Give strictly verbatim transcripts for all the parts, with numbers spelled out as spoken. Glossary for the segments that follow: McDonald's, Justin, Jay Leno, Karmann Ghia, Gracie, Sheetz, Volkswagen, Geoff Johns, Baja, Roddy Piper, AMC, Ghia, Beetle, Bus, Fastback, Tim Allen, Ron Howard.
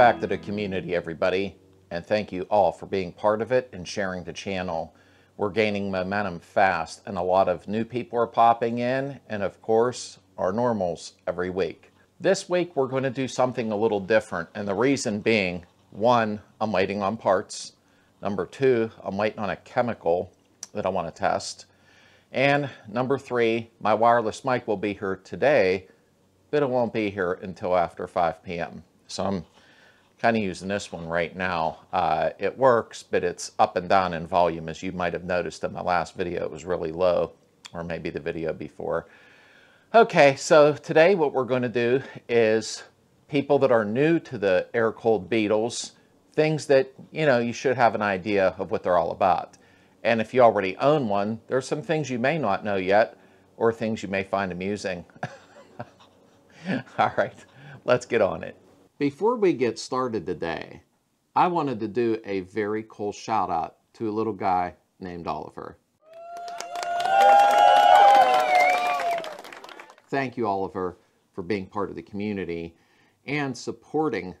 back to the community, everybody, and thank you all for being part of it and sharing the channel. We're gaining momentum fast, and a lot of new people are popping in, and of course, our normals every week. This week, we're going to do something a little different, and the reason being, one, I'm waiting on parts. Number two, I'm waiting on a chemical that I want to test. And number three, my wireless mic will be here today, but it won't be here until after five P M So I'm kind of using this one right now. Uh, it works, but it's up and down in volume. As you might have noticed in my last video, it was really low, or maybe the video before. Okay, so today what we're going to do is people that are new to the air-cooled Beetles, things that, you know, you should have an idea of what they're all about. And if you already own one, there's some things you may not know yet, or things you may find amusing. All right, let's get on it. Before we get started today, I wanted to do a very cool shout out to a little guy named Oliver. Thank you, Oliver, for being part of the community and supporting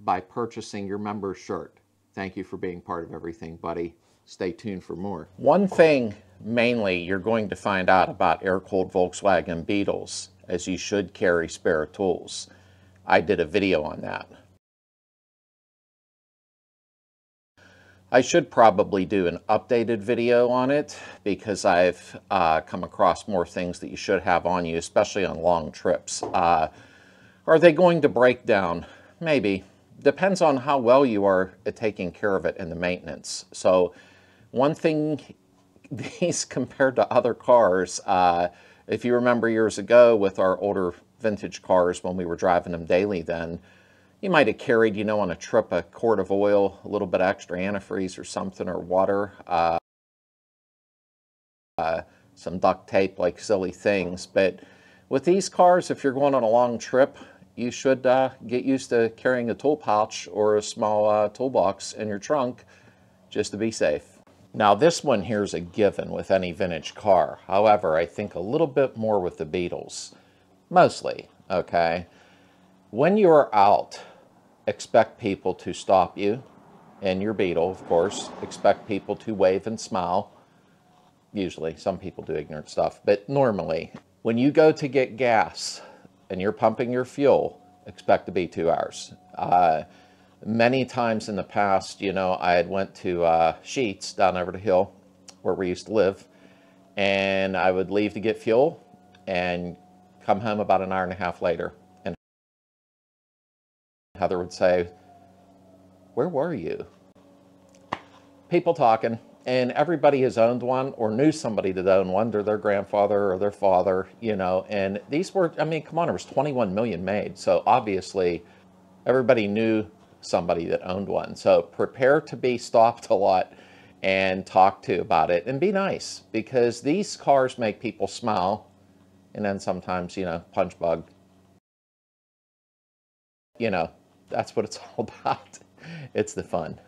by purchasing your member's shirt. Thank you for being part of everything, buddy. Stay tuned for more. One thing mainly you're going to find out about air-cooled Volkswagen Beetles is you should carry spare tools. I did a video on that. I should probably do an updated video on it because I've uh, come across more things that you should have on you, especially on long trips. Uh, are they going to break down? Maybe. Depends on how well you are at taking care of it and the maintenance. So one thing, these compared to other cars, uh, if you remember years ago with our older vintage cars when we were driving them daily then, you might have carried, you know, on a trip a quart of oil, a little bit of extra antifreeze or something, or water, uh, uh, some duct tape, like silly things. But with these cars, if you're going on a long trip, you should uh, get used to carrying a tool pouch or a small uh, toolbox in your trunk just to be safe. Now this one here's a given with any vintage car. However, I think a little bit more with the Beetles, mostly, okay? When you're out, expect people to stop you, and your Beetle, of course. Expect people to wave and smile. Usually, some people do ignorant stuff, but normally, when you go to get gas and you're pumping your fuel, expect to be two hours. Uh, Many times in the past, you know, I had went to uh, Sheetz down over the hill where we used to live, and I would leave to get fuel and come home about an hour and a half later. And Heather would say, "Where were you?" People talking, and everybody has owned one or knew somebody that owned one, or their grandfather or their father, you know, and these were, I mean, come on, there was twenty-one million made, so obviously everybody knew somebody that owned one. So prepare to be stopped a lot and talked to about it, and be nice, because these cars make people smile, and then sometimes, you know, punch bug. You know, that's what it's all about. It's the fun.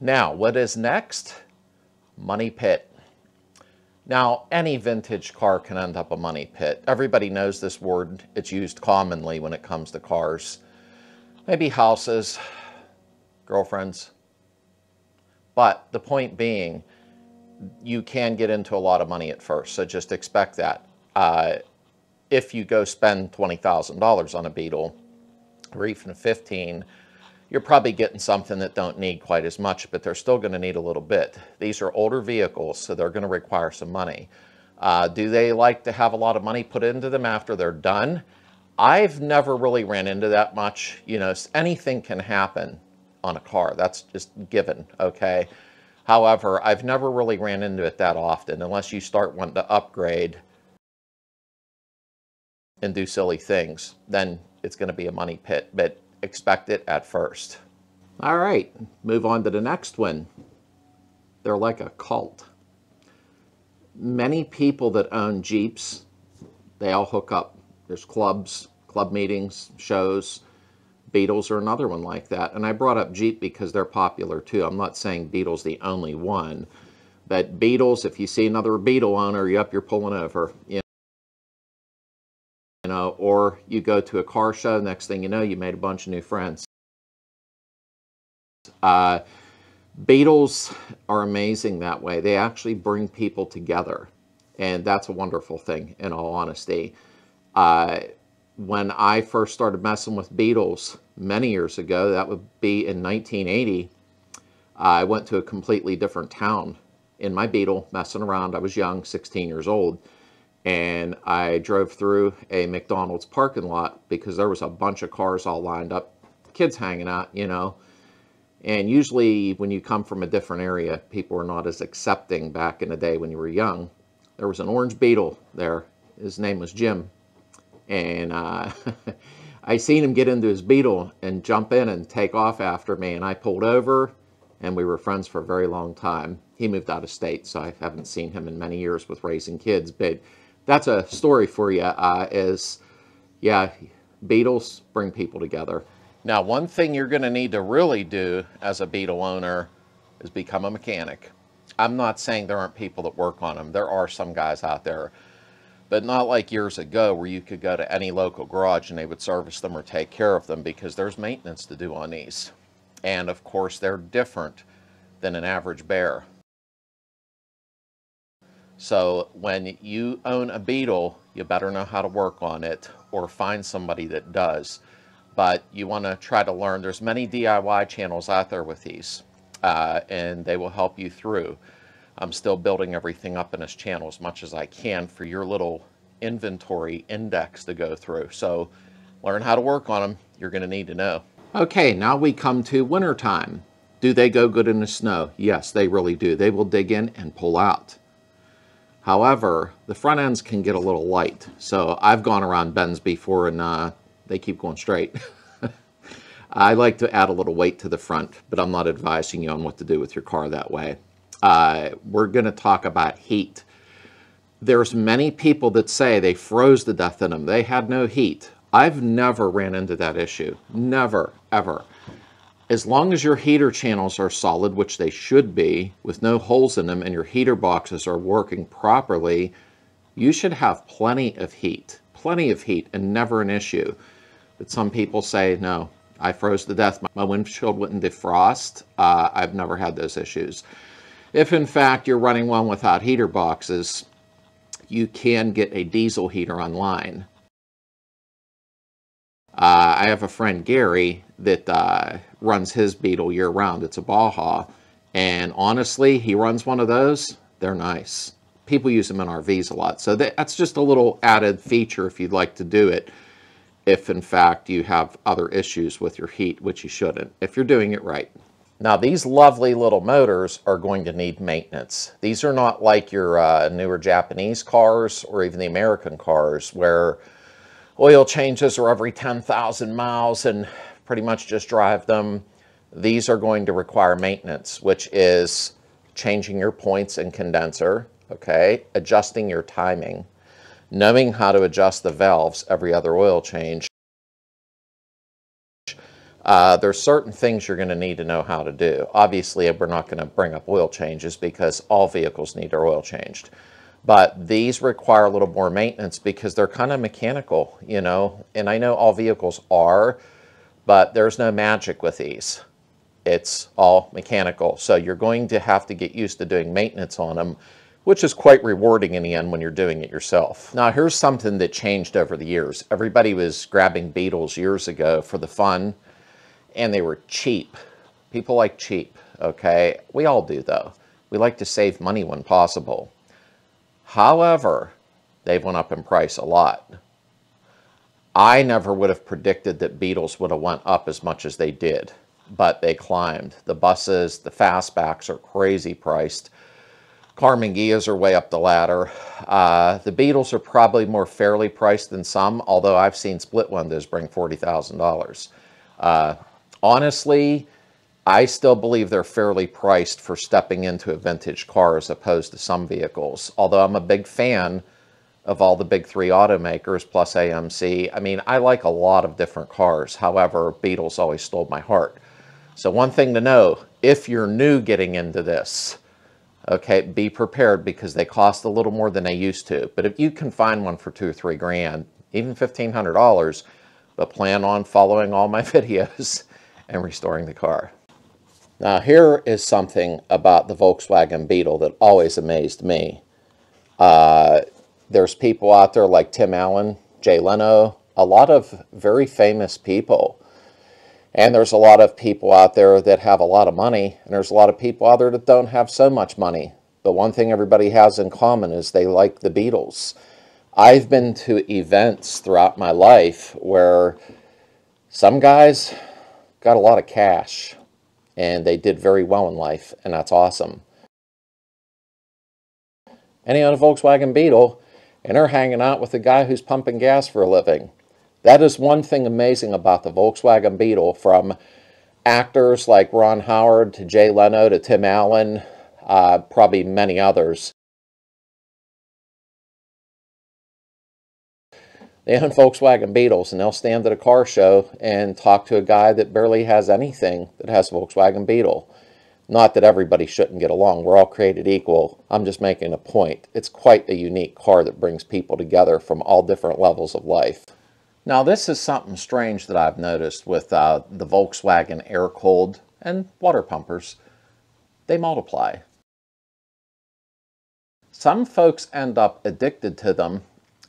Now, what is next? Money pit. Now, any vintage car can end up a money pit. Everybody knows this word. It's used commonly when it comes to cars. Maybe houses, girlfriends. But the point being, you can get into a lot of money at first, so just expect that. Uh, if you go spend twenty thousand dollars on a Beetle, or even fifteen, you're probably getting something that don't need quite as much, but they're still gonna need a little bit. These are older vehicles, so they're gonna require some money. Uh, do they like to have a lot of money put into them after they're done? I've never really ran into that much. You know, anything can happen on a car. That's just given, okay? However, I've never really ran into it that often, unless you start wanting to upgrade and do silly things. Then it's going to be a money pit, but expect it at first. All right, move on to the next one. They're like a cult. Many people that own Jeeps, they all hook up. There's clubs, club meetings, shows. Beetles are another one like that. And I brought up Jeep because they're popular too. I'm not saying Beetle's the only one. But Beetles, if you see another Beetle owner, yep, you're pulling over. You know, or you go to a car show, next thing you know, you made a bunch of new friends. Uh, Beatles are amazing that way. They actually bring people together, and that's a wonderful thing, in all honesty. Uh, when I first started messing with Beatles many years ago, that would be in nineteen eighty, uh, I went to a completely different town in my Beetle, messing around. I was young, sixteen years old, and I drove through a McDonald's parking lot because there was a bunch of cars all lined up, kids hanging out, you know. And usually when you come from a different area, people are not as accepting back in the day when you were young. There was an orange Beetle there. His name was Jim. And uh, I seen him get into his Beetle and jump in and take off after me. And I pulled over, and we were friends for a very long time. He moved out of state, so I haven't seen him in many years with raising kids. But that's a story for you, uh, is, yeah, Beetles bring people together. Now, one thing you're going to need to really do as a Beetle owner is become a mechanic. I'm not saying there aren't people that work on them. There are some guys out there, but not like years ago where you could go to any local garage and they would service them or take care of them, because there's maintenance to do on these. And of course, they're different than an average bear. So when you own a Beetle, you better know how to work on it or find somebody that does. But you want to try to learn. There's many D I Y channels out there with these, uh, and they will help you through. I'm still building everything up in this channel as much as I can for your little inventory index to go through. So learn how to work on them. You're going to need to know. Okay, now we come to winter time. Do they go good in the snow? Yes, they really do. They will dig in and pull out. However, the front ends can get a little light. So I've gone around bends before, and uh, they keep going straight. I like to add a little weight to the front, but I'm not advising you on what to do with your car that way. Uh, we're going to talk about heat. There's many people that say they froze to death in them. They had no heat. I've never ran into that issue. Never, ever. As long as your heater channels are solid, which they should be, with no holes in them, and your heater boxes are working properly, you should have plenty of heat. Plenty of heat and never an issue. But some people say, no, I froze to death. My windshield wouldn't defrost. Uh, I've never had those issues. If, in fact, you're running one without heater boxes, you can get a diesel heater online. Uh, I have a friend, Gary, that uh, runs his Beetle year-round. It's a Baja. And honestly, he runs one of those. They're nice. People use them in R Vs a lot. So that's just a little added feature if you'd like to do it, if in fact you have other issues with your heat, which you shouldn't, if you're doing it right. Now, these lovely little motors are going to need maintenance. These are not like your uh, newer Japanese cars or even the American cars, where oil changes are every ten thousand miles and pretty much just drive them. These are going to require maintenance, which is changing your points and condenser. Okay, adjusting your timing, knowing how to adjust the valves every other oil change. Uh, there's certain things you're going to need to know how to do. Obviously, we're not going to bring up oil changes because all vehicles need their oil changed. But these require a little more maintenance because they're kind of mechanical, you know. And I know all vehicles are, but there's no magic with these. It's all mechanical. So you're going to have to get used to doing maintenance on them, which is quite rewarding in the end when you're doing it yourself. Now, here's something that changed over the years. Everybody was grabbing Beetles years ago for the fun, and they were cheap. People like cheap, okay? We all do, though. We like to save money when possible. However, they've went up in price a lot. I never would have predicted that Beetles would have went up as much as they did, but they climbed. The buses, the fastbacks are crazy priced. Karmann Ghias are way up the ladder. Uh, the Beetles are probably more fairly priced than some, although I've seen split windows bring forty thousand dollars. Uh, honestly, I still believe they're fairly priced for stepping into a vintage car as opposed to some vehicles, although I'm a big fan of all the big three automakers plus A M C. I mean, I like a lot of different cars. However, Beetles always stole my heart. So one thing to know, if you're new getting into this, okay, be prepared because they cost a little more than they used to. But if you can find one for two or three grand, even fifteen hundred dollars, but plan on following all my videos and restoring the car. Now, here is something about the Volkswagen Beetle that always amazed me. Uh, there's people out there like Tim Allen, Jay Leno, a lot of very famous people. And there's a lot of people out there that have a lot of money, and there's a lot of people out there that don't have so much money. The one thing everybody has in common is they like the Beatles. I've been to events throughout my life where some guys got a lot of cash, and they did very well in life, and that's awesome. And he had a Volkswagen Beetle, and they're hanging out with a guy who's pumping gas for a living. That is one thing amazing about the Volkswagen Beetle, from actors like Ron Howard to Jay Leno to Tim Allen, uh, probably many others. They own Volkswagen Beetles, and they'll stand at a car show and talk to a guy that barely has anything that has a Volkswagen Beetle. Not that everybody shouldn't get along. We're all created equal. I'm just making a point. It's quite a unique car that brings people together from all different levels of life. Now, this is something strange that I've noticed with uh, the Volkswagen air-cooled and water pumpers. They multiply. Some folks end up addicted to them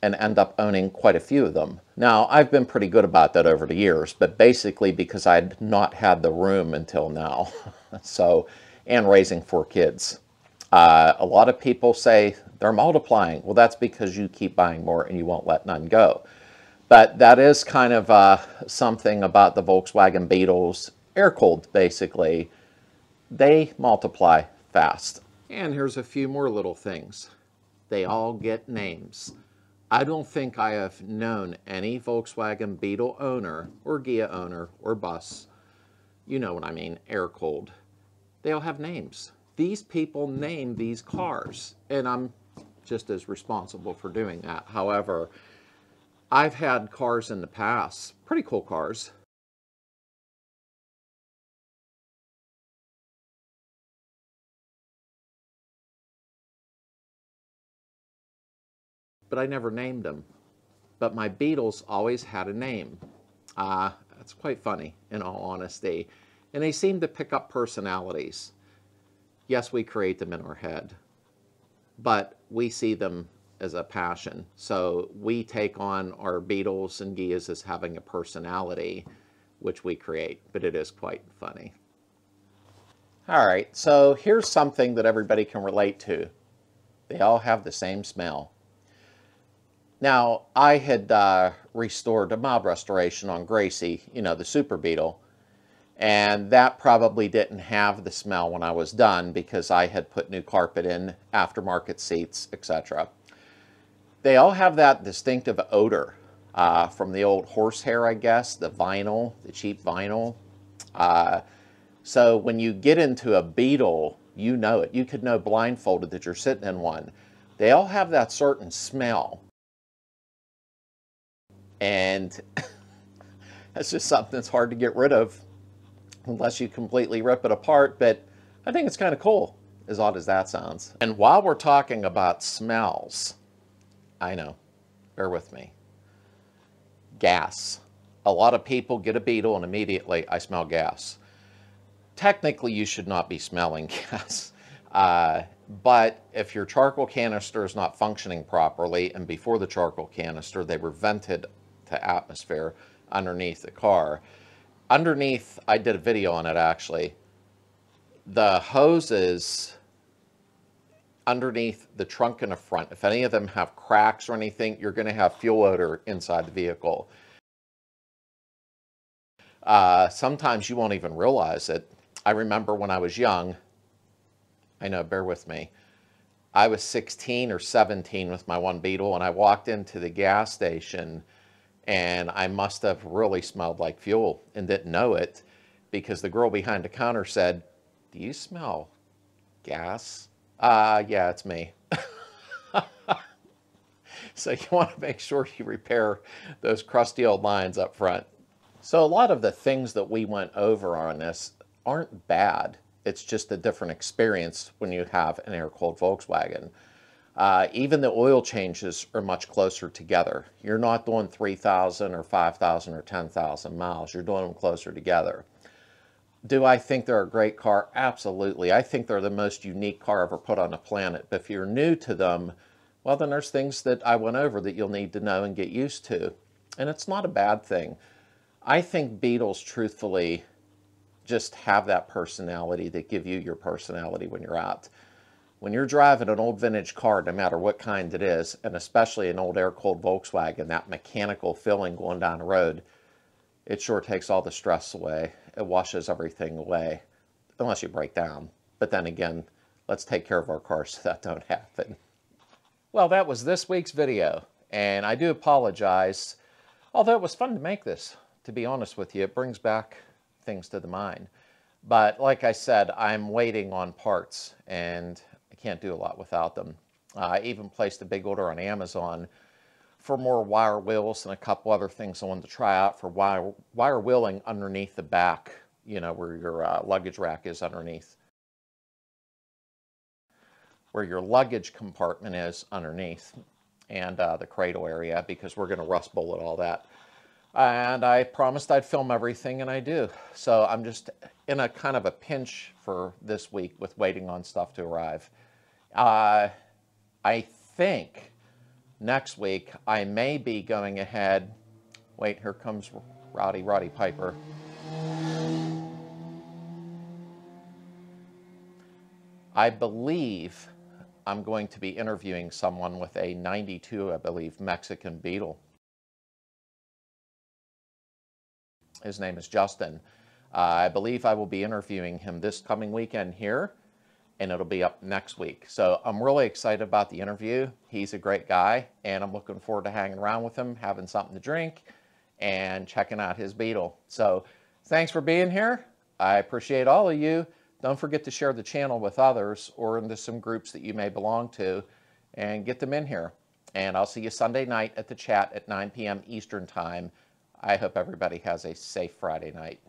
and end up owning quite a few of them. Now, I've been pretty good about that over the years, but basically because I'd not had the room until now. So, and raising four kids. Uh, a lot of people say they're multiplying. Well, that's because you keep buying more and you won't let none go. But that is kind of uh, something about the Volkswagen Beetles, air-cooled basically. They multiply fast. And here's a few more little things. They all get names. I don't think I have known any Volkswagen Beetle owner, or Ghia owner, or Bus, you know what I mean, air-cooled. They all have names. These people name these cars, and I'm just as responsible for doing that. However, I've had cars in the past, pretty cool cars, but I never named them. But my Beetles always had a name. Uh, that's quite funny, in all honesty. And they seem to pick up personalities. Yes, we create them in our head, but we see them as a passion. So we take on our Beetles and Ghias as having a personality, which we create, but it is quite funny. All right, so here's something that everybody can relate to. They all have the same smell. Now, I had uh, restored a mob restoration on Gracie, you know, the Super Beetle, and that probably didn't have the smell when I was done because I had put new carpet in, aftermarket seats, et cetera. They all have that distinctive odor uh, from the old horsehair, I guess, the vinyl, the cheap vinyl. Uh, so when you get into a Beetle, you know it. You could know blindfolded that you're sitting in one. They all have that certain smell. And that's just something that's hard to get rid of unless you completely rip it apart. But I think it's kind of cool, as odd as that sounds. And while we're talking about smells, I know, bear with me. Gas. A lot of people get a Beetle and immediately, I smell gas. Technically, you should not be smelling gas. Uh, but if your charcoal canister is not functioning properly, and before the charcoal canister, they were vented to atmosphere underneath the car. Underneath, I did a video on it actually, the hoses underneath the trunk in the front, if any of them have cracks or anything, you're going to have fuel odor inside the vehicle. Uh, sometimes you won't even realize it. I remember when I was young, I know, bear with me, I was sixteen or seventeen with my one Beetle, and I walked into the gas station, and I must have really smelled like fuel and didn't know it, because the girl behind the counter said, "Do you smell gas?" Uh, yeah, it's me. So you want to make sure you repair those crusty old lines up front. So a lot of the things that we went over on this aren't bad. It's just a different experience when you have an air-cooled Volkswagen. Uh, even the oil changes are much closer together. You're not doing three thousand or five thousand or ten thousand miles. You're doing them closer together. Do I think they're a great car? Absolutely. I think they're the most unique car ever put on the planet. But if you're new to them, well, then there's things that I went over that you'll need to know and get used to. And it's not a bad thing. I think Beetles, truthfully, just have that personality that give you your personality when you're out. When you're driving an old vintage car, no matter what kind it is, and especially an old air-cooled Volkswagen, that mechanical feeling going down the road, it sure takes all the stress away. It washes everything away, unless you break down. But then again, let's take care of our cars so that don't happen. Well, that was this week's video, and I do apologize. Although it was fun to make this, to be honest with you, it brings back things to the mind. But like I said, I'm waiting on parts, and I can't do a lot without them. Uh, I even placed a big order on Amazon for more wire wheels and a couple other things I wanted to try out for wire, wire wheeling underneath the back, you know, where your uh, luggage rack is underneath. Where your luggage compartment is underneath, and uh, the cradle area, because we're going to rust bullet all that. And I promised I'd film everything, and I do. So I'm just in a kind of a pinch for this week with waiting on stuff to arrive. Uh, I think... Next week, I may be going ahead. Wait, here comes Roddy, Roddy Piper. I believe I'm going to be interviewing someone with a ninety-two, I believe, Mexican Beetle. His name is Justin. Uh, I believe I will be interviewing him this coming weekend here. And it'll be up next week. So I'm really excited about the interview. He's a great guy, and I'm looking forward to hanging around with him, having something to drink, and checking out his Beetle. So thanks for being here. I appreciate all of you. Don't forget to share the channel with others or into some groups that you may belong to, and get them in here. And I'll see you Sunday night at the chat at nine p m Eastern Time. I hope everybody has a safe Friday night.